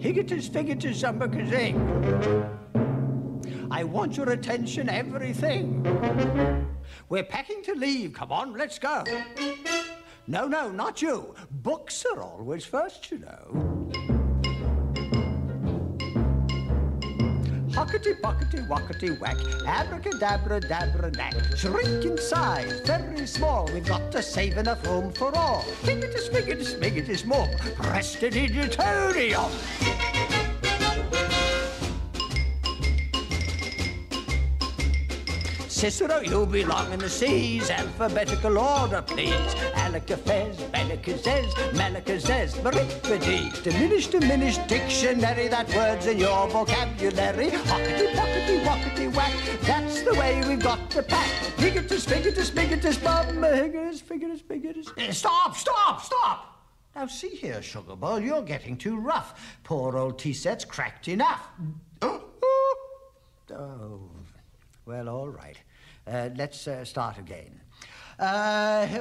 Higitus Figitus Umbergazing. I want your attention, everything. We're packing to leave. Come on, let's go. No, no, not you. Books are always first, you know. Hockety, pockety, wockety, whack. Abracadabra, dabra, knack. Shrink in size, very small. We've got to save enough room for all. Figitus, figitus, figitus more. Prestidigitonium. Cicero, you belong in the seas. Alphabetical order, please. Alakafez, Belakazez, Malakazez, Beripides. Diminish, diminish, dictionary. That word's in your vocabulary. Hockety, pockety, wockety, whack. That's the way we've got to pack. Higitus, figitus, figitus, bum. Higitus, figitus, figitus. Stop, stop, stop! Now, see here, Sugarball, you're getting too rough. Poor old T-set's cracked enough. Oh, well, all right. Let's start again. Where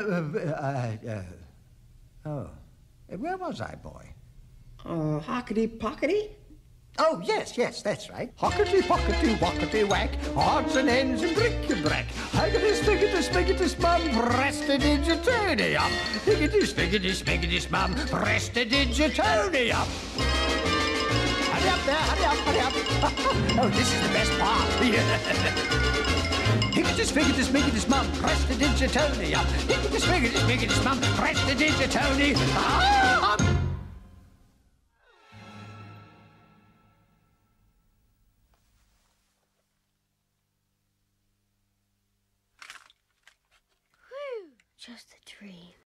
was I, boy? Hockety pockety? Oh, yes, yes, that's right. Hockety pockety, wockety whack, odds and ends and bric-a-brac. Higgitus, figgitus, figgitus, mum, prestidigitonium. Higgitus, figgitus, figgitus, mum, prestidigitonium. Hurry up there, hurry up, hurry up. Oh, this is the best part. Higitus, figitus, figitus, mum, prestidigitonium. Higitus, figitus, figitus, mum, prestidigitonium. Whew, just a dream.